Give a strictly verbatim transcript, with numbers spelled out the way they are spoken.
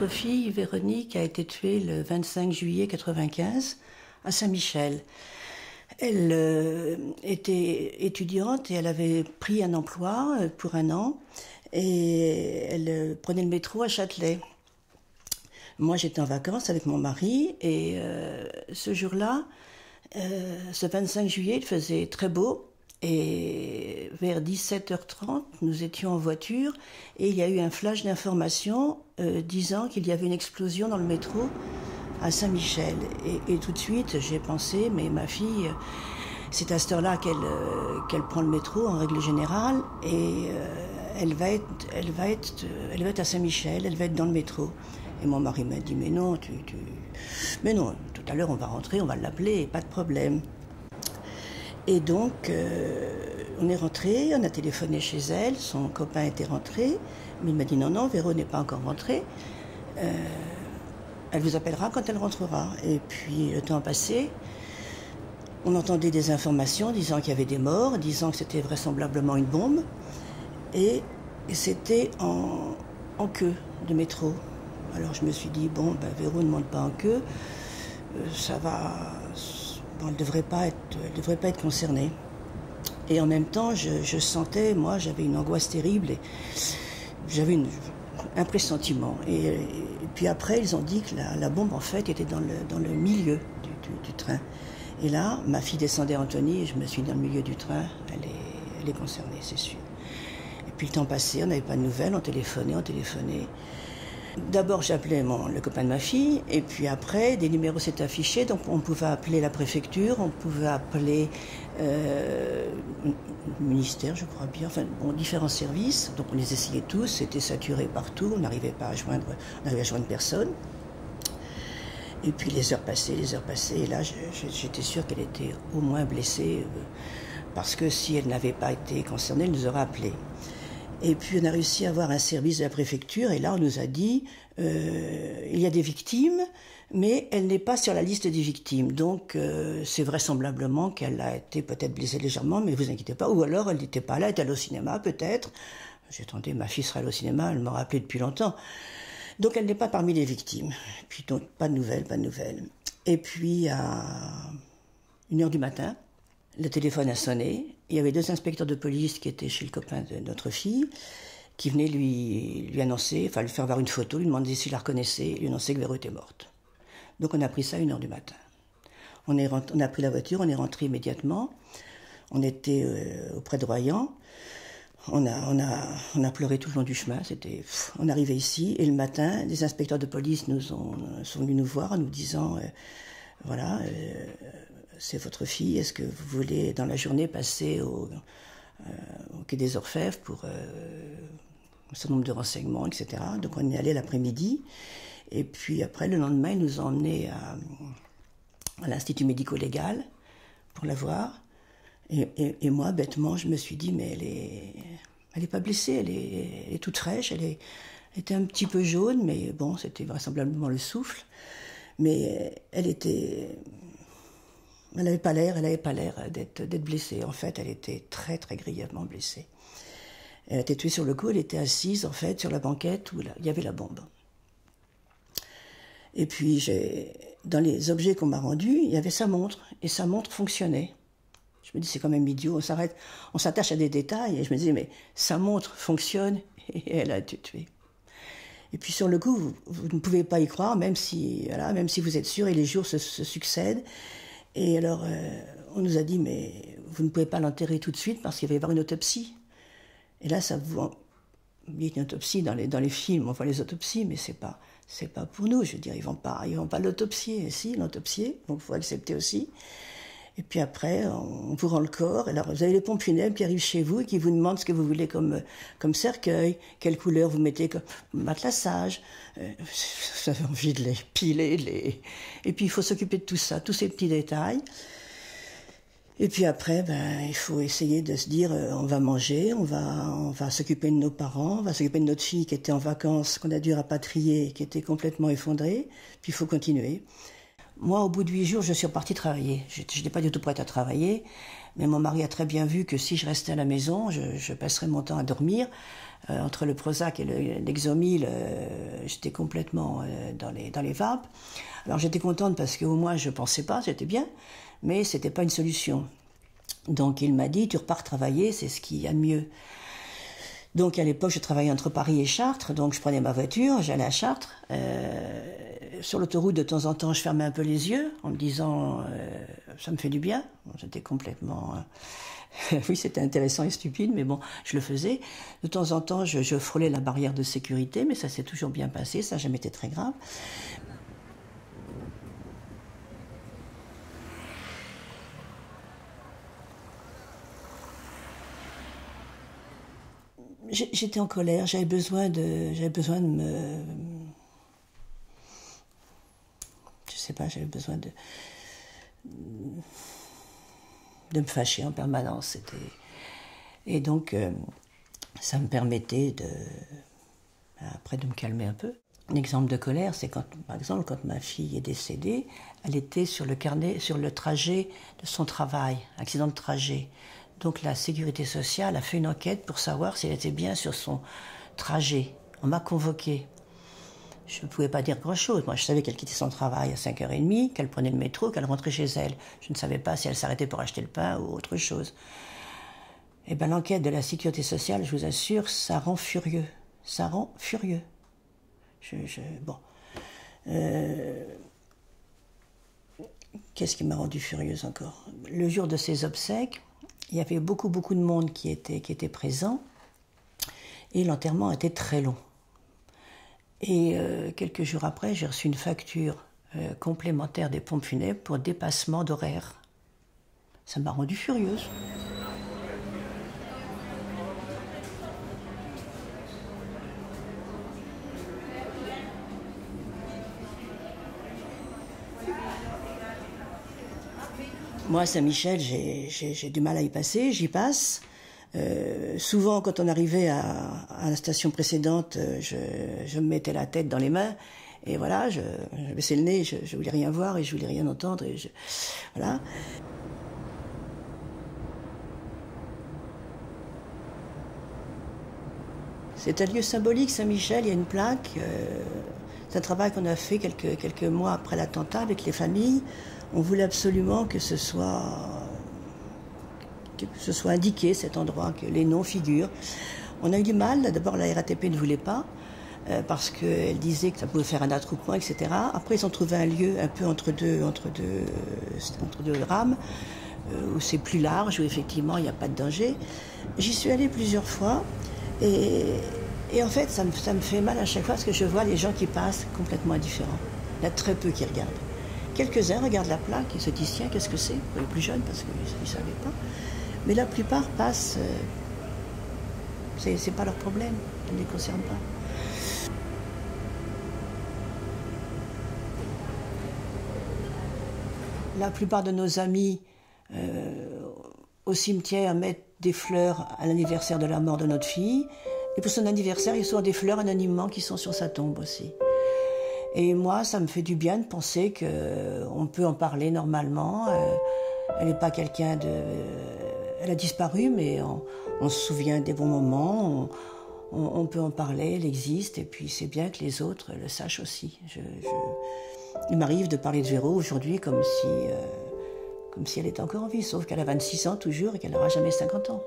notre fille, Véronique, a été tuée le vingt-cinq juillet mille neuf cent quatre-vingt-quinze à Saint-Michel. Elle euh, était étudiante et elle avait pris un emploi pour un an et elle euh, prenait le métro à Châtelet. Moi, j'étais en vacances avec mon mari et euh, ce jour-là, euh, ce vingt-cinq juillet, il faisait très beau. Et vers dix-sept heures trente, nous étions en voiture et il y a eu un flash d'information euh, disant qu'il y avait une explosion dans le métro à Saint-Michel. Et, et tout de suite, j'ai pensé, mais ma fille, c'est à cette heure-là qu'elle euh, qu'elle prend le métro en règle générale et euh, elle va être, elle va être, elle va être à Saint-Michel, elle va être dans le métro. Et mon mari m'a dit, mais non, tu, tu... mais non, tout à l'heure on va rentrer, on va l'appeler, pas de problème. Et donc, euh, on est rentré, on a téléphoné chez elle, son copain était rentré, mais il m'a dit non, non, Véro n'est pas encore rentrée, euh, elle vous appellera quand elle rentrera. Et puis, le temps passé, on entendait des informations disant qu'il y avait des morts, disant que c'était vraisemblablement une bombe, et, et c'était en, en queue de métro. Alors, je me suis dit, bon, ben, Véro ne monte pas en queue, euh, ça va... Elle ne devrait pas être, elle devrait pas être concernée. Et en même temps, je, je sentais, moi, j'avais une angoisse terrible. J'avais un pressentiment. Et, et puis après, ils ont dit que la, la bombe, en fait, était dans le, dans le milieu du, du, du train. Et là, ma fille descendait Antony et je me suis dit, dans le milieu du train, elle est, elle est concernée, c'est sûr. Et puis le temps passait, on n'avait pas de nouvelles, on téléphonait, on téléphonait. D'abord, j'appelais le copain de ma fille, et puis après, des numéros s'étaient affichés, donc on pouvait appeler la préfecture, on pouvait appeler euh, le ministère, je crois bien, enfin, bon, différents services. Donc on les essayait tous, c'était saturé partout, on n'arrivait pas à joindre, on n'arrivait à joindre personne. Et puis les heures passaient, les heures passaient, et là, j'étais sûre qu'elle était au moins blessée, euh, parce que si elle n'avait pas été concernée, elle nous aurait appelés. Et puis on a réussi à avoir un service de la préfecture et là on nous a dit euh, il y a des victimes mais elle n'est pas sur la liste des victimes donc euh, c'est vraisemblablement qu'elle a été peut-être blessée légèrement mais vous inquiétez pas ou alors elle n'était pas là, elle était allée au cinéma peut-être. J'attendais, ma fille serait allée au cinéma, elle m'aurait appelé depuis longtemps. Donc elle n'est pas parmi les victimes. Et puis donc pas de nouvelles, pas de nouvelles. Et puis à une heure du matin, le téléphone a sonné. Il y avait deux inspecteurs de police qui étaient chez le copain de notre fille, qui venaient lui, lui annoncer, enfin lui faire voir une photo, lui demander s'il la reconnaissait, lui annoncer que Véro était morte. Donc on a pris ça à une heure du matin. On, est rentré, on a pris la voiture, on est rentré immédiatement. On était euh, auprès de Royan. On a, on, a, on a pleuré tout le long du chemin. Pff, on arrivait ici et le matin, des inspecteurs de police nous ont, sont venus nous voir en nous disant euh, voilà. Euh, C'est votre fille, est-ce que vous voulez dans la journée passer au, euh, au Quai des Orfèvres pour euh, son nombre de renseignements, et cetera. Donc on est allé l'après-midi. Et puis après, le lendemain, ils nous ont emmenés à, à l'Institut médico-légal pour la voir. Et, et, et moi, bêtement, je me suis dit, mais elle est, elle est pas blessée, elle est, elle est toute fraîche, elle, est, elle était un petit peu jaune, mais bon, c'était vraisemblablement le souffle. Mais elle était... Elle n'avait pas l'air, elle n'avait pas l'air d'être blessée. En fait, elle était très, très grièvement blessée. Elle a été tuée sur le coup, elle était assise, en fait, sur la banquette où là, il y avait la bombe. Et puis, dans les objets qu'on m'a rendus, il y avait sa montre, et sa montre fonctionnait. Je me dis, c'est quand même idiot, on s'arrête, on s'attache à des détails, et je me disais, mais sa montre fonctionne, et elle a été tuée. Et puis sur le coup, vous, vous ne pouvez pas y croire, même si, voilà, même si vous êtes sûr, et les jours se, se succèdent. Et alors, euh, on nous a dit, mais vous ne pouvez pas l'enterrer tout de suite parce qu'il va y avoir une autopsie. Et là, ça vous... Il y a une autopsie dans les, dans les films, on voit les autopsies, mais c'est pas, c'est pas pour nous. Je veux dire, ils vont pas, ils vont pas l'autopsier. Si, l'autopsier, donc il faut accepter aussi. Et puis après, on vous rend le corps. Alors, vous avez les pompes funèbres qui arrivent chez vous et qui vous demandent ce que vous voulez comme, comme cercueil, quelle couleur vous mettez comme matelassage. Euh, ça fait envie de les piler. Les... Et puis, il faut s'occuper de tout ça, tous ces petits détails. Et puis après, ben, il faut essayer de se dire, euh, on va manger, on va, on va s'occuper de nos parents, on va s'occuper de notre fille qui était en vacances, qu'on a dû rapatrier, qui était complètement effondrée. Puis, il faut continuer. Moi, au bout de huit jours, je suis repartie travailler. Je n'étais pas du tout prête à travailler, mais mon mari a très bien vu que si je restais à la maison, je, je passerais mon temps à dormir. Euh, entre le Prozac et l'Exomil, le, euh, j'étais complètement euh, dans, les, dans les vapes. Alors j'étais contente parce qu'au moins je ne pensais pas, c'était bien, mais ce n'était pas une solution. Donc il m'a dit, tu repars travailler, c'est ce qu'il y a de mieux. Donc à l'époque, je travaillais entre Paris et Chartres, donc je prenais ma voiture, j'allais à Chartres. Euh, Sur l'autoroute, de temps en temps, je fermais un peu les yeux en me disant euh, « ça me fait du bien ». J'étais complètement... Euh... oui, c'était intéressant et stupide, mais bon, je le faisais. De temps en temps, je, je frôlais la barrière de sécurité, mais ça s'est toujours bien passé, ça n'a jamais été très grave. J'étais en colère, j'avais besoin de, j'avais besoin de me... Je sais pas, j'avais besoin de, de me fâcher en permanence. Et donc, euh, ça me permettait de, après de me calmer un peu. Un exemple de colère, c'est quand, par exemple, quand ma fille est décédée, elle était sur le carnet, sur le trajet de son travail, accident de trajet. Donc la sécurité sociale a fait une enquête pour savoir si elle était bien sur son trajet. On m'a convoquée. Je ne pouvais pas dire grand-chose. Moi, je savais qu'elle quittait son travail à cinq heures trente, qu'elle prenait le métro, qu'elle rentrait chez elle. Je ne savais pas si elle s'arrêtait pour acheter le pain ou autre chose. Eh bien, l'enquête de la sécurité sociale, je vous assure, ça rend furieux. Ça rend furieux. Je, je, bon. Euh, Qu'est-ce qui m'a rendu furieuse encore? Le jour de ses obsèques, il y avait beaucoup, beaucoup de monde qui était, qui était présent. Et l'enterrement était très long. Et euh, quelques jours après, j'ai reçu une facture euh, complémentaire des pompes funèbres pour dépassement d'horaire. Ça m'a rendue furieuse. Moi, Saint-Michel, j'ai du mal à y passer, j'y passe. Euh, souvent, quand on arrivait à, à la station précédente, je, je me mettais la tête dans les mains et voilà, je, je baissais le nez, je, je voulais rien voir et je voulais rien entendre et je, voilà. C'est un lieu symbolique, Saint-Michel. Il y a une plaque. Euh, c'est un travail qu'on a fait quelques quelques mois après l'attentat avec les familles. On voulait absolument que ce soit que ce soit indiqué cet endroit, que les noms figurent. On a eu du mal. D'abord, la R A T P ne voulait pas, euh, parce qu'elle disait que ça pouvait faire un attroupement, et cetera. Après, ils ont trouvé un lieu un peu entre deux, entre deux, euh, entre deux rames, euh, où c'est plus large, où effectivement, il n'y a pas de danger. J'y suis allée plusieurs fois, et, et en fait, ça me, ça me fait mal à chaque fois, parce que je vois les gens qui passent complètement indifférents. Il y a très peu qui regardent. Quelques-uns regardent la plaque et se disent, tiens, qu'est-ce que c'est? Pour les plus jeunes, parce qu'ils ne savaient pas. Mais la plupart passent, euh, c'est pas leur problème, ça ne les concerne pas. La plupart de nos amis euh, au cimetière mettent des fleurs à l'anniversaire de la mort de notre fille. Et pour son anniversaire, ils ont des fleurs anonymement qui sont sur sa tombe aussi. Et moi, ça me fait du bien de penser qu'on peut en parler normalement. Euh, elle n'est pas quelqu'un de... Elle a disparu, mais on, on se souvient des bons moments, on, on, on peut en parler, elle existe, et puis c'est bien que les autres le sachent aussi. Je, je... Il m'arrive de parler de Véro aujourd'hui comme si, euh, comme si elle était encore en vie, sauf qu'elle a vingt-six ans toujours et qu'elle n'aura jamais cinquante ans.